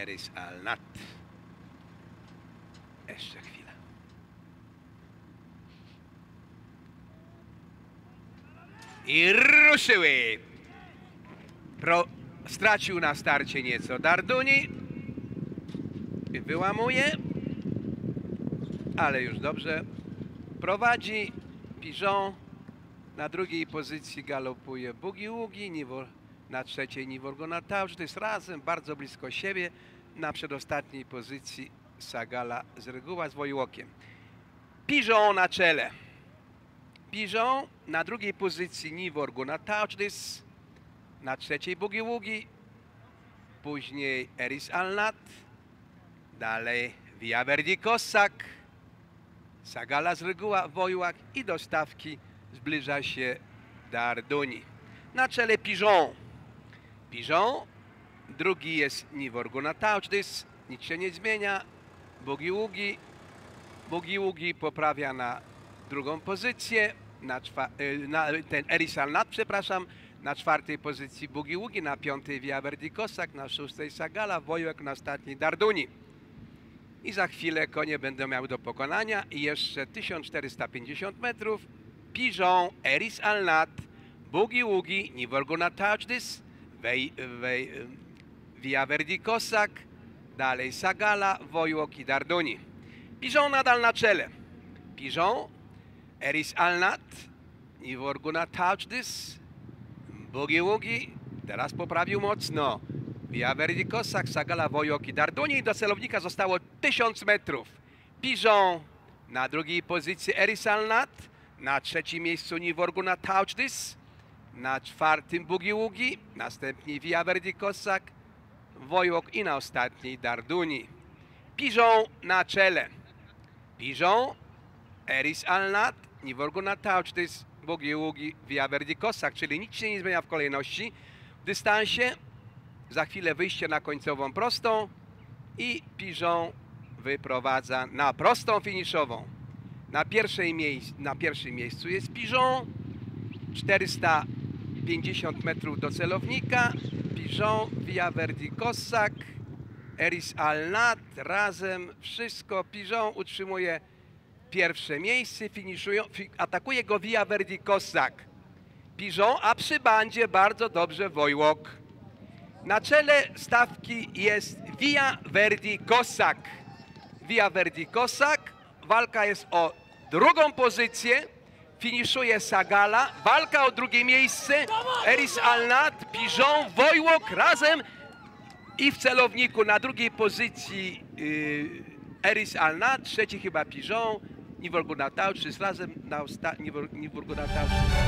Eris Al Nath. Jeszcze chwila. I ruszyły! Stracił na starcie nieco Dar Duni. Wyłamuje. Ale już dobrze. Prowadzi Piżon. Na drugiej pozycji galopuje Boogie-Woogie. Na trzeciej Nivorguna Touchdys. Razem bardzo blisko siebie. Na przedostatniej pozycji Sagala z reguła z Wojłokiem. Piżon na czele. Piżon na drugiej pozycji Nivorguna Touchdys. Na trzeciej Boogie-Woogie. Później Eris Al Nath. Dalej Via Verdi Kossack. Sagala z reguła Wojłak i do stawki zbliża się Dar Duni. Na czele Piżon. Piżon. Drugi jest Nivorguna Touchdys. Nic się nie zmienia. Boogie-Woogie. Boogie-Woogie poprawia na drugą pozycję. Eris Al Nath, przepraszam. Na czwartej pozycji Boogie-Woogie, na piątej Via Verdi Kossack, na szóstej Sagala, Wojłek, na ostatniej Dar Duni. I za chwilę konie będą miały do pokonania i jeszcze 1450 metrów. Piżon, Eris Al Nath, Boogie-Woogie, Nivorguna Touchdys, Via Verdi Kossack, dalej Sagala, Wojłok i Dar Duni. Piżon nadal na czele. Piżon, Eris Al Nath, Nivorguna Touchdys, Boogie-Woogie, teraz poprawił mocno. Via Verdi Kossack, Sagala, Wojłoki, Dar Duni. Do celownika zostało 1000 metrów. Piżon na drugiej pozycji Eris Al Nath, na trzecim miejscu Nivorguna Touchdys, na czwartym Boogie-Woogie, następnie Via Verdi Kossack, Wojłok i na ostatniej Dar Duni. Piżon na czele. Piżon, Eris Al Nath, Nivorguna Touchdys, Boogie-Woogie, Via Verdi Kossack, czyli nic się nie zmienia w kolejności, w dystansie. Za chwilę wyjście na końcową prostą i Piżon wyprowadza na prostą finiszową. Na pierwszym miejscu jest Piżon, 450 metrów do celownika. Piżon, Via Verdi Kossack, Eris Al Nath, razem wszystko. Piżon utrzymuje pierwsze miejsce, atakuje go Via Verdi Kossack. Piżon, a przy bandzie bardzo dobrze Wojłok. Na czele stawki jest Via Verdi Kossack. Via Verdi Kossack, walka jest o drugą pozycję, finiszuje Sagala, walka o drugie miejsce, Eris Al Nath, Piżon, Wojłok razem i w celowniku na drugiej pozycji Eris Al Nath, trzeci chyba Piżon, Nivorguna Touchdys razem na ostatniej Nivorguna Touchdys.